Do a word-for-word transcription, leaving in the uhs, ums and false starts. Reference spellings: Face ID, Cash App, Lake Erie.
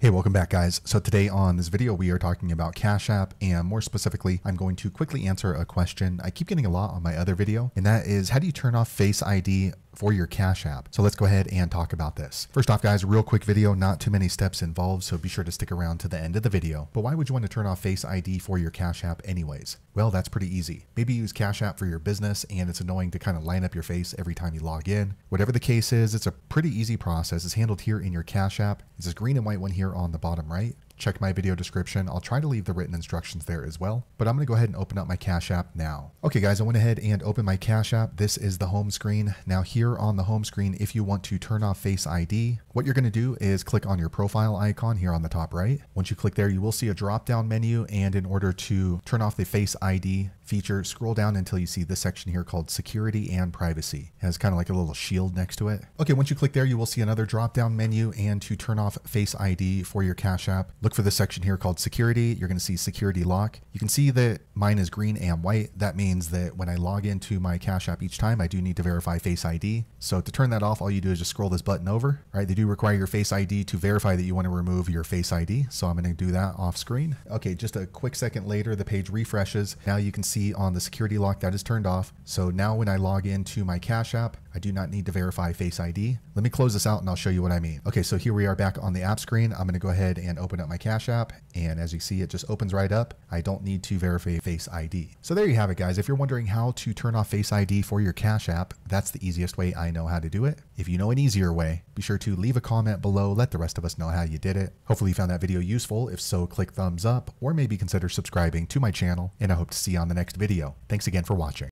Hey, welcome back guys. So today on this video, we are talking about Cash App, and more specifically, I'm going to quickly answer a question I keep getting a lot on my other video, and that is, how do you turn off Face I D for your Cash App? So let's go ahead and talk about this. First off guys, real quick video, not too many steps involved, so be sure to stick around to the end of the video. But why would you want to turn off Face I D for your Cash App anyways? Well, that's pretty easy. Maybe you use Cash App for your business and it's annoying to kind of line up your face every time you log in. Whatever the case is, it's a pretty easy process. It's handled here in your Cash App. It's this green and white one here on the bottom right. Check my video description. I'll try to leave the written instructions there as well, but I'm gonna go ahead and open up my Cash App now. Okay guys, I went ahead and opened my Cash App. This is the home screen. Now here on the home screen, if you want to turn off Face I D, what you're gonna do is click on your profile icon here on the top right. Once you click there, you will see a drop-down menu, and in order to turn off the Face I D feature, scroll down until you see this section here called Security and Privacy. It has kind of like a little shield next to it. Okay, once you click there, you will see another drop-down menu, and to turn off Face I D for your Cash App, look for this section here called Security. You're gonna see Security Lock. You can see that mine is green and white. That means that when I log into my Cash App each time, I do need to verify Face I D. So to turn that off, all you do is just scroll this button over, right? They do require your Face I D to verify that you wanna remove your Face I D. So I'm gonna do that off screen. Okay, just a quick second later, the page refreshes. Now you can see on the Security Lock that is turned off. So now when I log into my Cash App, I do not need to verify Face I D. Let me close this out and I'll show you what I mean. Okay, so here we are back on the app screen. I'm gonna go ahead and open up my Cash App, and as you see, it just opens right up. I don't need to verify Face I D. So there you have it guys. If you're wondering how to turn off Face I D for your Cash App, that's the easiest way I know how to do it. If you know an easier way, be sure to leave a comment below. Let the rest of us know how you did it. Hopefully you found that video useful. If so, click thumbs up, or maybe consider subscribing to my channel, and I hope to see you on the next video. Thanks again for watching.